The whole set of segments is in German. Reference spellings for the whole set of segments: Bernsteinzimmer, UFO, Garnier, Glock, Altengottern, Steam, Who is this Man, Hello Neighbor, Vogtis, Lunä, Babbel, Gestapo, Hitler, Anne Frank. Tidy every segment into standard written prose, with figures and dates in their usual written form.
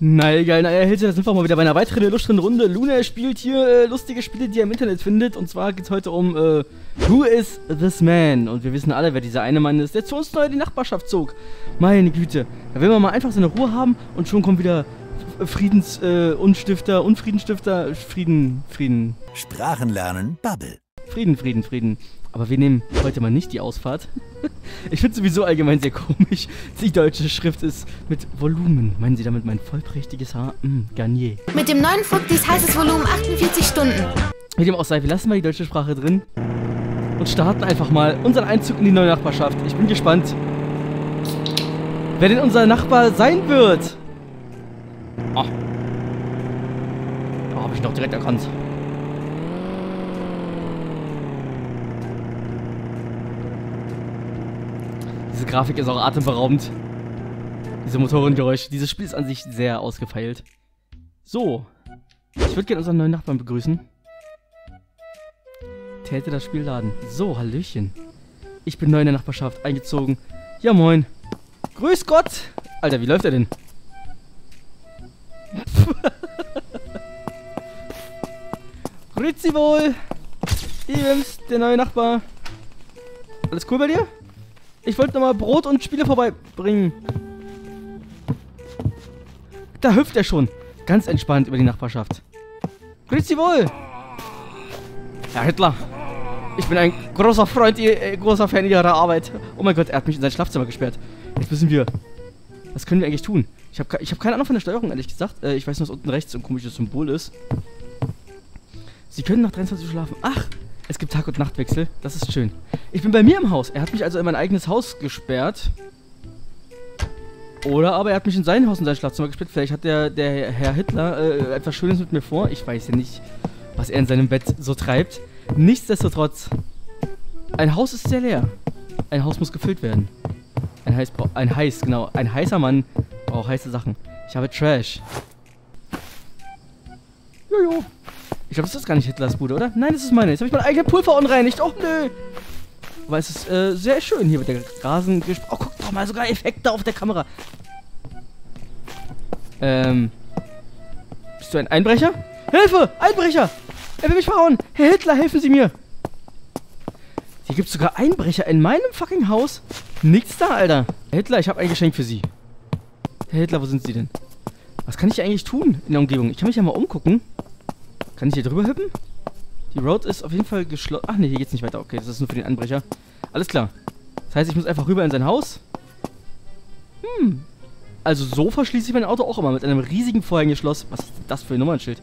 Na egal, naja, Hilfe, da sind wir mal wieder bei einer weiteren illustren Runde. Luna spielt hier lustige Spiele, die ihr im Internet findet. Und zwar geht es heute um Who is this Man? Und wir wissen alle, wer dieser eine Mann ist, der zu uns neu in die Nachbarschaft zog. Meine Güte, da will man mal einfach seine Ruhe haben und schon kommt wieder Frieden. Sprachen lernen, Babbel. Frieden. Aber wir nehmen heute mal nicht die Ausfahrt. Ich finde sowieso allgemein sehr komisch. Die deutsche Schrift ist mit Volumen. Meinen Sie damit mein vollprächtiges Haar? Garnier. Mit dem neuen Vogtis heißt das Volumen 48 Stunden. Mit dem auch sei, wir lassen mal die deutsche Sprache drin und starten einfach mal unseren Einzug in die neue Nachbarschaft. Ich bin gespannt, wer denn unser Nachbar sein wird. Ah. Da habe ich noch direkt erkannt. Diese Grafik ist auch atemberaubend. Diese Motorengeräusche. Dieses Spiel ist an sich sehr ausgefeilt. So. Ich würde gerne unseren neuen Nachbarn begrüßen. Täte das Spiel laden. So, hallöchen. Ich bin neu in der Nachbarschaft eingezogen. Ja, moin. Grüß Gott. Alter, wie läuft er denn? Grüezi wohl. Ibims, der neue Nachbar. Alles cool bei dir? Ich wollte nochmal Brot und Spiele vorbeibringen. Da hüpft er schon. Ganz entspannt über die Nachbarschaft. Grüezi wohl. Herr Hitler. Ich bin ein großer Freund, großer Fan Ihrer Arbeit. Oh mein Gott, er hat mich in sein Schlafzimmer gesperrt. Jetzt müssen wir... Was können wir eigentlich tun? Ich hab keine Ahnung von der Steuerung, ehrlich gesagt. Ich weiß nur, dass unten rechts so ein komisches Symbol ist. Sie können nach 23 Uhr schlafen. Ach! Es gibt Tag- und Nachtwechsel, das ist schön. Ich bin bei mir im Haus. Er hat mich also in mein eigenes Haus gesperrt. Oder aber er hat mich in sein Haus, in sein Schlafzimmer gesperrt. Vielleicht hat der Herr Hitler etwas Schönes mit mir vor. Ich weiß ja nicht, was er in seinem Bett so treibt. Nichtsdestotrotz, ein Haus ist sehr leer. Ein Haus muss gefüllt werden. Ein heißer Mann braucht heiße Sachen. Ich habe Trash. Jojo. Ich glaube, das ist gar nicht Hitlers Bude, oder? Nein, das ist meine. Jetzt habe ich mein eigenes Pulver unreinigt. Och, nö. Aber es ist sehr schön hier mit der Rasen... Oh, guck doch mal, sogar Effekte auf der Kamera. Bist du ein Einbrecher? Hilfe! Einbrecher! Er will mich verhauen! Herr Hitler, helfen Sie mir! Hier gibt es sogar Einbrecher in meinem fucking Haus. Nix da, Alter. Herr Hitler, ich habe ein Geschenk für Sie. Herr Hitler, wo sind Sie denn? Was kann ich eigentlich tun in der Umgebung? Ich kann mich ja mal umgucken. Kann ich hier drüber hippen? Die Road ist auf jeden Fall geschlossen. Ach ne, hier geht's nicht weiter. Okay, das ist nur für den Anbrecher. Alles klar. Das heißt, ich muss einfach rüber in sein Haus. Hm. Also so verschließe ich mein Auto auch immer. Mit einem riesigen Vorhängeschloss. Was ist das für ein Nummernschild?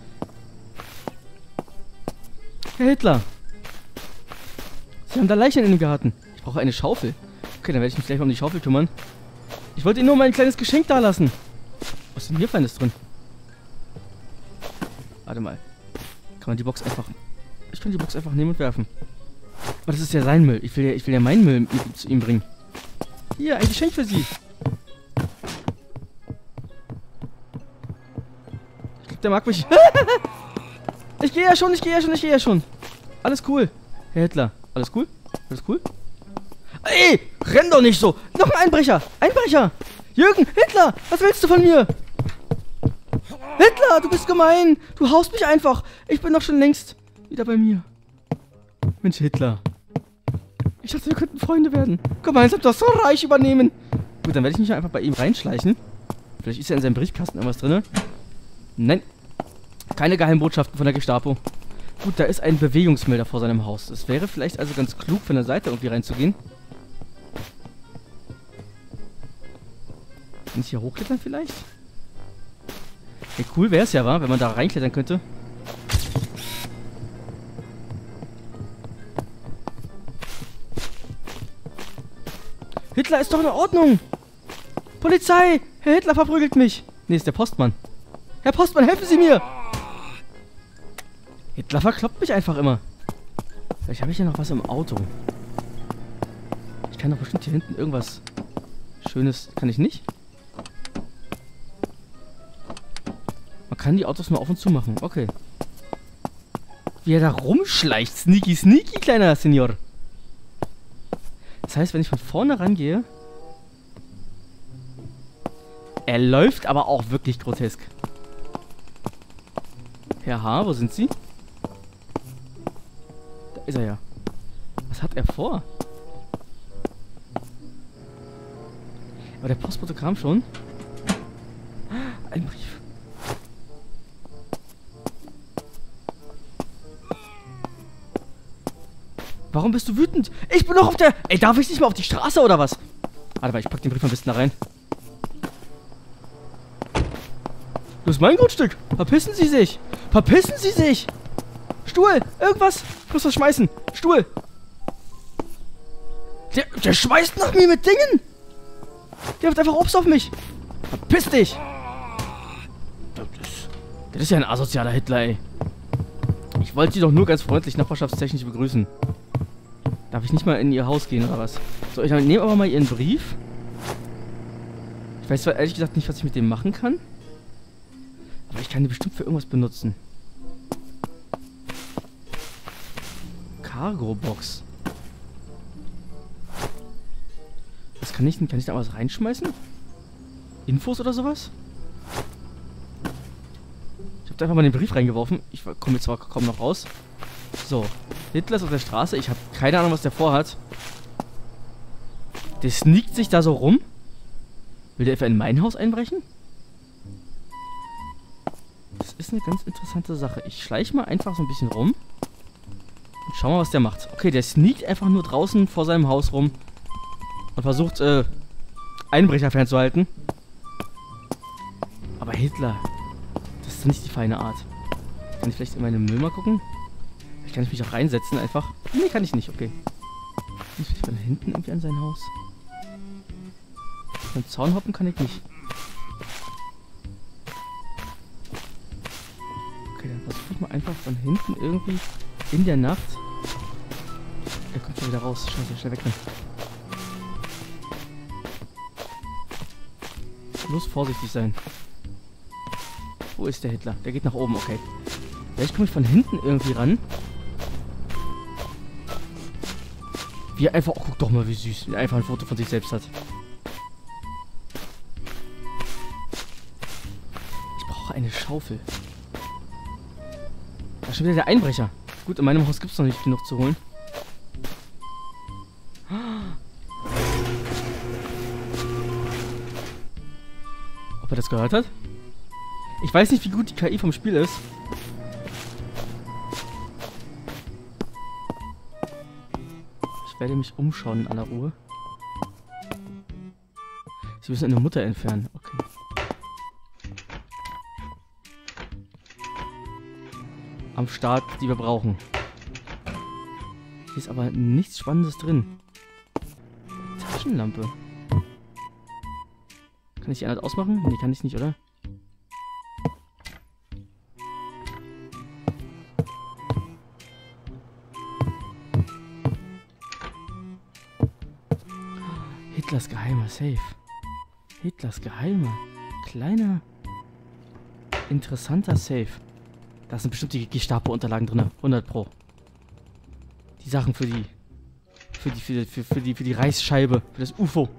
Herr Hitler. Sie haben da Leichen in dem Garten. Ich brauche eine Schaufel. Okay, dann werde ich mich gleich mal um die Schaufel kümmern. Ich wollte Ihnen nur mein kleines Geschenk dalassen. Was ist denn hier Feines drin? Warte mal. Kann man die Box einfach... Ich kann die Box einfach nehmen und werfen. Aber das ist ja sein Müll. Ich will ja meinen Müll zu ihm bringen. Hier, ein Geschenk für Sie. Ich glaube, der mag mich. Ich gehe ja schon. Alles cool. Herr Hitler, alles cool? Alles cool? Ey, renn doch nicht so. Noch ein Einbrecher. Jürgen, Hitler, was willst du von mir? Hitler, du bist gemein. Du haust mich einfach. Ich bin doch schon längst wieder bei mir. Mensch, Hitler. Ich dachte, wir könnten Freunde werden. Gemeinsam das Reich übernehmen. Gut, dann werde ich mich einfach bei ihm reinschleichen. Vielleicht ist ja in seinem Briefkasten irgendwas drin. Nein. Keine geheimen Botschaften von der Gestapo. Gut, da ist ein Bewegungsmelder vor seinem Haus. Es wäre vielleicht also ganz klug, von der Seite irgendwie reinzugehen. Kann ich hier hochklettern vielleicht? Hey, cool wäre es ja, wa? Wenn man da reinklettern könnte. Hitler ist doch in Ordnung! Polizei! Herr Hitler verprügelt mich! Nee, ist der Postmann. Herr Postmann, helfen Sie mir! Hitler verkloppt mich einfach immer. Vielleicht habe ich ja noch was im Auto. Ich kann doch bestimmt hier hinten irgendwas Schönes... Kann ich nicht? Kann die Autos mal auf und zu machen. Okay. Wie er da rumschleicht. Sneaky, sneaky, kleiner Senior. Das heißt, wenn ich von vorne rangehe, Er läuft aber auch wirklich grotesk. Herr H., wo sind Sie? Da ist er ja. Was hat er vor? Aber der Postbote kam schon. Ein Brief. Warum bist du wütend? Ich bin doch auf der... Ey, darf ich nicht mal auf die Straße oder was? Warte mal, ich pack den Brief ein bisschen da rein. Das ist mein Grundstück. Verpissen Sie sich. Verpissen Sie sich. Stuhl. Irgendwas. Ich muss was schmeißen. Stuhl. Der schmeißt nach mir mit Dingen. Der wirft einfach Obst auf mich. Verpiss dich. Das ist ja ein asozialer Hitler, ey. Ich wollte Sie doch nur ganz freundlich nachbarschaftstechnisch begrüßen. Darf ich nicht mal in Ihr Haus gehen oder was? So, ich nehme aber mal Ihren Brief. Ich weiß zwar ehrlich gesagt nicht, was ich mit dem machen kann. Aber ich kann den bestimmt für irgendwas benutzen. Cargo-Box. Was kann ich denn? Kann ich da was reinschmeißen? Infos oder sowas? Ich habe da einfach mal den Brief reingeworfen. Ich komme jetzt zwar kaum noch raus. So. Hitler ist auf der Straße. Ich habe keine Ahnung, was der vorhat. Der sneakt sich da so rum. Will der etwa in mein Haus einbrechen? Das ist eine ganz interessante Sache. Ich schleiche mal einfach so ein bisschen rum. Und schau mal, was der macht. Okay, der sneakt einfach nur draußen vor seinem Haus rum. Und versucht, Einbrecher fernzuhalten. Aber Hitler, das ist nicht die feine Art. Kann ich vielleicht in meine Müll mal gucken? Kann ich mich auch reinsetzen einfach? Nee, kann ich nicht, okay. Muss ich von hinten irgendwie an sein Haus? Von Zaun hoppen kann ich nicht. Okay, dann versuche ich mal einfach von hinten irgendwie in der Nacht. Er kommt schon wieder raus. Scheiße, schnell weg dann. Bloß vorsichtig sein. Wo ist der Hitler? Der geht nach oben, okay. Vielleicht komme ich von hinten irgendwie ran. Wie einfach, oh, guck doch mal, wie süß. Wie einfach ein Foto von sich selbst hat. Ich brauche eine Schaufel. Da ist schon wieder der Einbrecher. Gut, in meinem Haus gibt es noch nicht genug zu holen. Ob er das gehört hat? Ich weiß nicht, wie gut die KI vom Spiel ist. Ich werde mich umschauen in aller Ruhe. Sie müssen eine Mutter entfernen. Okay. Am Start, die wir brauchen. Hier ist aber nichts Spannendes drin. Taschenlampe. Kann ich die anders ausmachen? Nee, kann ich nicht, oder? Hitlers Geheimer, safe. Hitlers Geheimer. Kleiner, interessanter Safe. Da sind bestimmt die Gestapo-Unterlagen drin. 100 Pro. Die Sachen für die Reißscheibe. Für das UFO.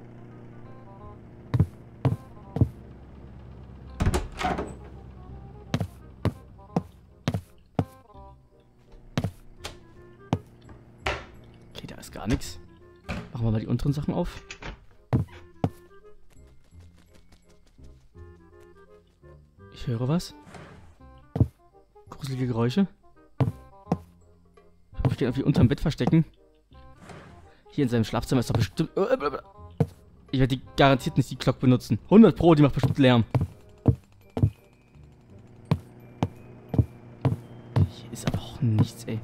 Okay, da ist gar nichts. Machen wir mal die unteren Sachen auf. Ich höre was. Gruselige Geräusche. Ich kann irgendwie unterm Bett verstecken. Hier in seinem Schlafzimmer ist doch bestimmt... Ich werde die garantiert nicht die Glock benutzen. 100 Pro, die macht bestimmt Lärm. Hier ist aber auch nichts, ey.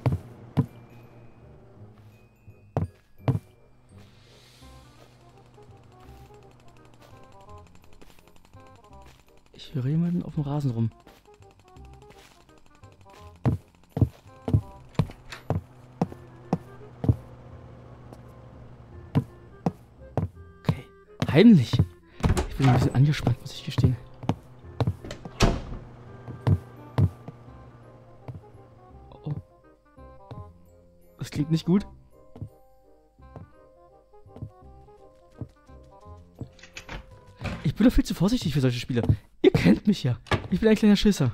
Ich höre jemanden auf dem Rasen rum. Okay. Heimlich. Ich bin ein bisschen angespannt, muss ich gestehen. Oh, oh. Das klingt nicht gut. Ich bin doch viel zu vorsichtig für solche Spiele. Ihr kennt mich ja. Ich bin ein kleiner Schisser.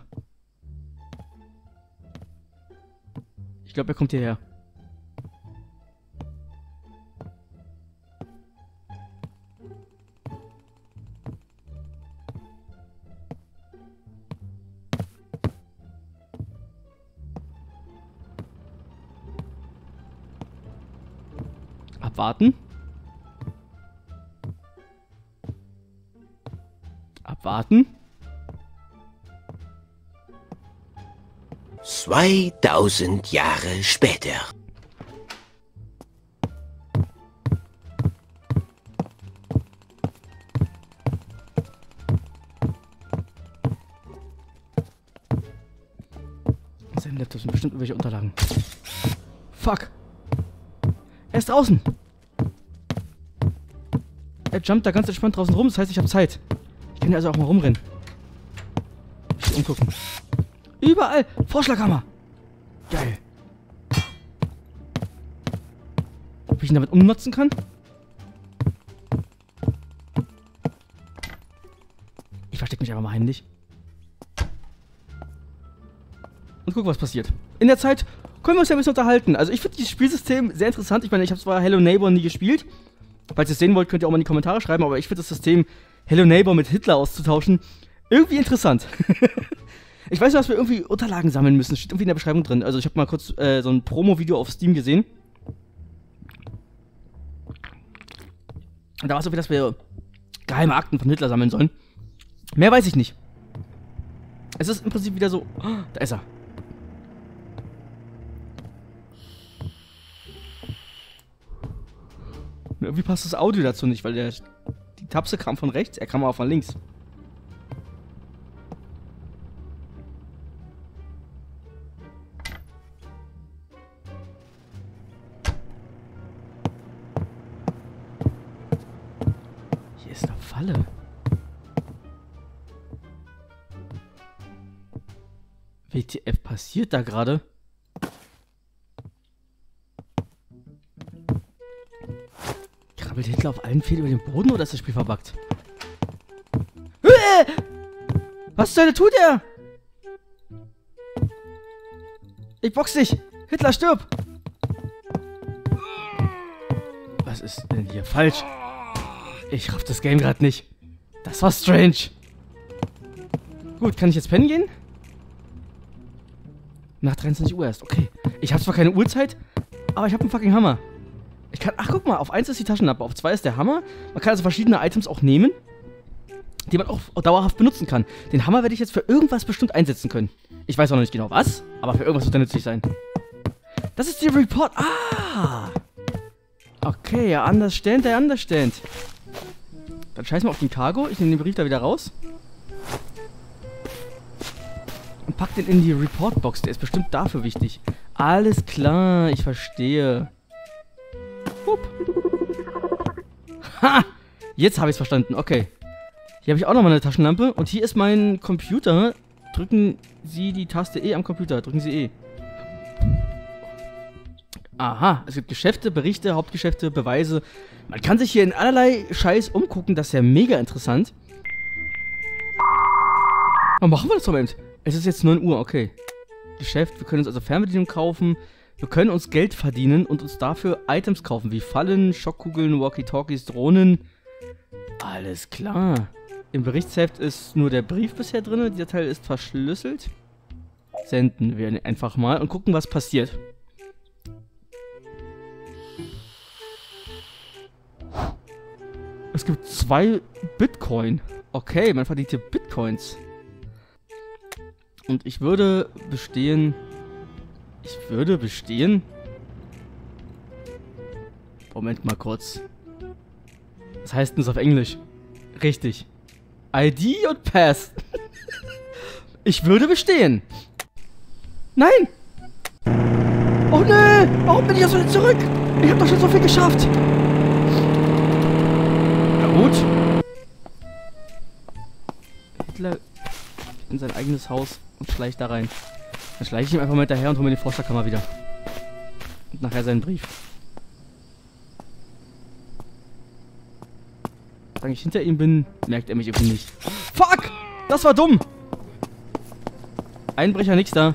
Ich glaube, er kommt hierher. Abwarten. Abwarten. 2000 Jahre später. Sein Laptop sind bestimmt irgendwelche Unterlagen. Fuck. Er ist draußen. Er jumpt da ganz entspannt draußen rum, das heißt, ich habe Zeit. Ich kann ja also auch mal rumrennen. Ich will umgucken. Überall! Vorschlaghammer! Geil. Ob ich ihn damit umnutzen kann? Ich verstecke mich einfach mal heimlich. Und guck, was passiert. In der Zeit können wir uns ja ein bisschen unterhalten. Also ich finde dieses Spielsystem sehr interessant. Ich meine, ich habe zwar Hello Neighbor nie gespielt. Falls ihr es sehen wollt, könnt ihr auch mal in die Kommentare schreiben, aber ich finde das System, Hello Neighbor mit Hitler auszutauschen, irgendwie interessant. Ich weiß nicht, dass wir irgendwie Unterlagen sammeln müssen. Steht irgendwie in der Beschreibung drin. Also ich habe mal kurz so ein Promo-Video auf Steam gesehen. Und da war es so viel, dass wir geheime Akten von Hitler sammeln sollen. Mehr weiß ich nicht. Es ist im Prinzip wieder so... Oh, da ist er. Irgendwie passt das Audio dazu nicht, weil die Tapse kam von rechts, er kam auch von links. Hier ist eine Falle. WTF passiert da gerade? Hitler auf allen Vieren über den Boden oder ist das Spiel verbuggt? Was zur Hölle tut er? Ich box dich! Hitler, stirb! Was ist denn hier falsch? Ich raff das Game gerade nicht. Das war strange. Gut, kann ich jetzt pennen gehen? Nach 23 Uhr erst, okay. Ich habe zwar keine Uhrzeit, aber ich habe einen fucking Hammer. Ich kann, ach guck mal, auf 1 ist die Taschenlampe, auf 2 ist der Hammer. Man kann also verschiedene Items auch nehmen, die man auch dauerhaft benutzen kann. Den Hammer werde ich jetzt für irgendwas bestimmt einsetzen können. Ich weiß auch noch nicht genau was, aber für irgendwas wird er nützlich sein. Das ist die Report. Ah! Okay, ja, understand, der understand. Dann scheiß mal auf den Cargo. Ich nehme den Brief da wieder raus. Und pack den in die Report-Box. Der ist bestimmt dafür wichtig. Alles klar, ich verstehe. Ha! Jetzt habe ich es verstanden. Okay. Hier habe ich auch nochmal eine Taschenlampe. Und hier ist mein Computer. Drücken Sie die Taste E am Computer. Drücken Sie E. Aha. Es gibt Geschäfte, Berichte, Hauptgeschäfte, Beweise. Man kann sich hier in allerlei Scheiß umgucken. Das ist ja mega interessant. Warum machen wir das Moment? Es ist jetzt 9 Uhr. Okay. Geschäft. Wir können uns also Fernbedienung kaufen. Wir können uns Geld verdienen und uns dafür Items kaufen, wie Fallen, Schockkugeln, Walkie-Talkies, Drohnen. Alles klar. Im Berichtsheft ist nur der Brief bisher drin, dieser Teil ist verschlüsselt. Senden wir einfach mal und gucken, was passiert. Es gibt 2 Bitcoin. Okay, man verdient hier Bitcoins. Und ich würde bestehen... Ich würde bestehen. Moment mal kurz. Was heißt denn das auf Englisch? Richtig. ID und Pass. Ich würde bestehen. Nein! Oh nö! Warum bin ich jetzt wieder zurück? Ich habe doch schon so viel geschafft. Na gut. Hitler geht in sein eigenes Haus und schleicht da rein. Dann schleiche ich ihm einfach mal hinterher und hole mir die Vorschlagkammer wieder. Und nachher seinen Brief. Da Solange ich hinter ihm bin, merkt er mich irgendwie nicht. Fuck! Das war dumm! Einbrecher, nix da.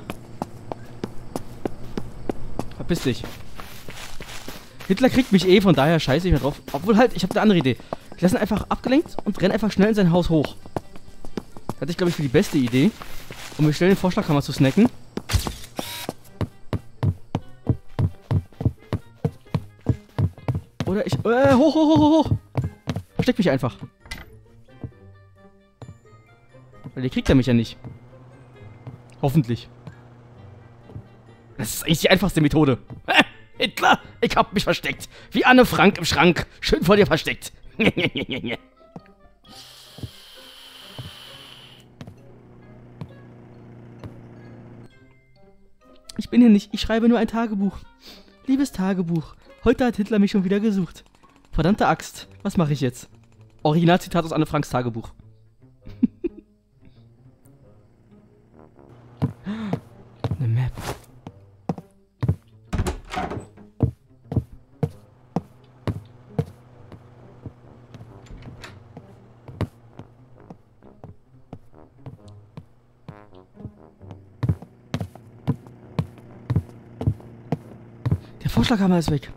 Verpiss dich. Hitler kriegt mich eh, von daher scheiße ich mir drauf. Obwohl halt, ich habe eine andere Idee. Ich lasse ihn einfach abgelenkt und renne einfach schnell in sein Haus hoch. Das hatte ich, glaube ich, für die beste Idee. Um mir schnell den Vorschlaghammer zu snacken. Oder ich... hoch! Versteck mich einfach. Weil hier kriegt er mich ja nicht. Hoffentlich. Das ist eigentlich die einfachste Methode. Hitler, ich hab mich versteckt. Wie Anne Frank im Schrank. Schön vor dir versteckt. Ich bin hier nicht. Ich schreibe nur ein Tagebuch. Liebes Tagebuch. Heute hat Hitler mich schon wieder gesucht. Verdammte Axt. Was mache ich jetzt? Originalzitat aus Anne Franks Tagebuch. Eine Map. Der Vorschlaghammer ist weg.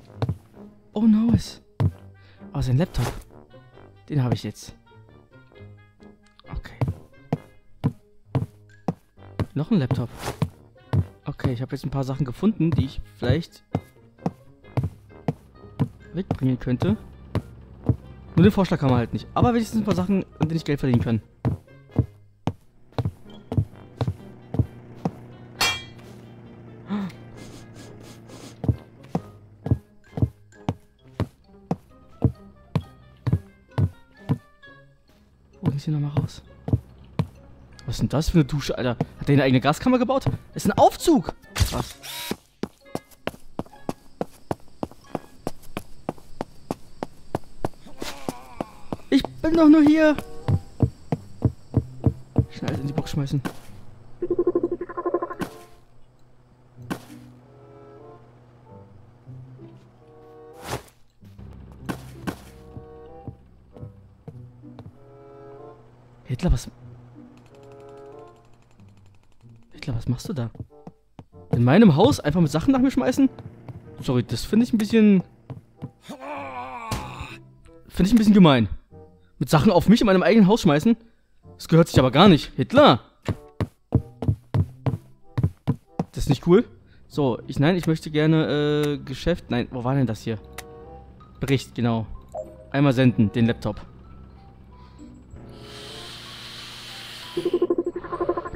Oh no, es. Aber sein Laptop, den habe ich jetzt. Okay. Noch ein Laptop. Okay, ich habe jetzt ein paar Sachen gefunden, die ich vielleicht wegbringen könnte. Nur den Vorschlag haben wir halt nicht. Aber wenigstens ein paar Sachen, an denen ich Geld verdienen kann. Wo ging es hier nochmal raus? Was ist denn das für eine Dusche, Alter? Hat der eine eigene Gaskammer gebaut? Das ist ein Aufzug! Krass. Ich bin doch nur hier! Schnell alles in die Box schmeißen. Hitler, was... Was machst du da? In meinem Haus einfach mit Sachen nach mir schmeißen? Sorry, das finde ich ein bisschen... Finde ich ein bisschen gemein. Mit Sachen auf mich in meinem eigenen Haus schmeißen? Das gehört sich aber gar nicht. Hitler! Das ist nicht cool. So, ich möchte gerne, Geschäft... Nein, wo war denn das hier? Bericht, genau. Einmal senden, den Laptop.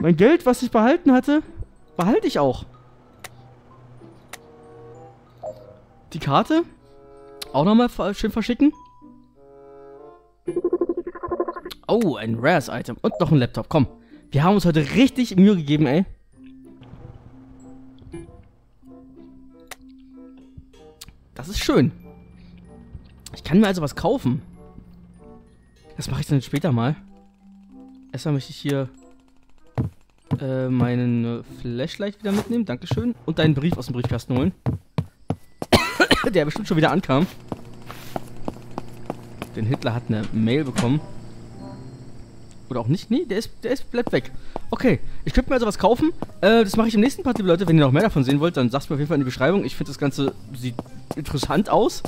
Mein Geld, was ich behalten hatte, behalte ich auch. Die Karte auch nochmal schön verschicken. Oh, ein rares Item und noch ein Laptop. Komm, wir haben uns heute richtig Mühe gegeben, ey. Das ist schön. Ich kann mir also was kaufen. Das mache ich dann später mal. Erstmal möchte ich hier... meinen Flashlight wieder mitnehmen, dankeschön. Und deinen Brief aus dem Briefkasten holen. Der bestimmt schon wieder ankam. Denn Hitler hat eine Mail bekommen. Oder auch nicht? Nee, bleibt weg. Okay, ich könnte mir also was kaufen. Das mache ich im nächsten Part, liebe Leute. Wenn ihr noch mehr davon sehen wollt, dann sagt es mir auf jeden Fall in die Beschreibung. Ich finde, das Ganze sieht interessant aus.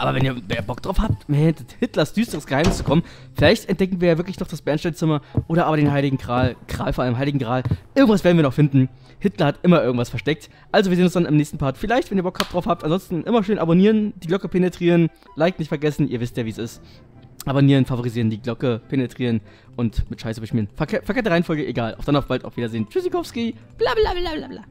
Aber wenn ihr Bock drauf habt, mit Hitlers düsteres Geheimnis zu kommen, vielleicht entdecken wir ja wirklich noch das Bernsteinzimmer oder aber den Heiligen Gral. Vor allem Heiligen Gral. Irgendwas werden wir noch finden. Hitler hat immer irgendwas versteckt. Also wir sehen uns dann im nächsten Part. Vielleicht, wenn ihr Bock drauf habt. Ansonsten immer schön abonnieren, die Glocke penetrieren, Like nicht vergessen, ihr wisst ja, wie es ist. Abonnieren, favorisieren, die Glocke penetrieren und mit Scheiße beschmieren. Verkehrte Reihenfolge, egal. Auf dann, auf bald, auf Wiedersehen. Tschüssikowski, bla bla bla bla bla.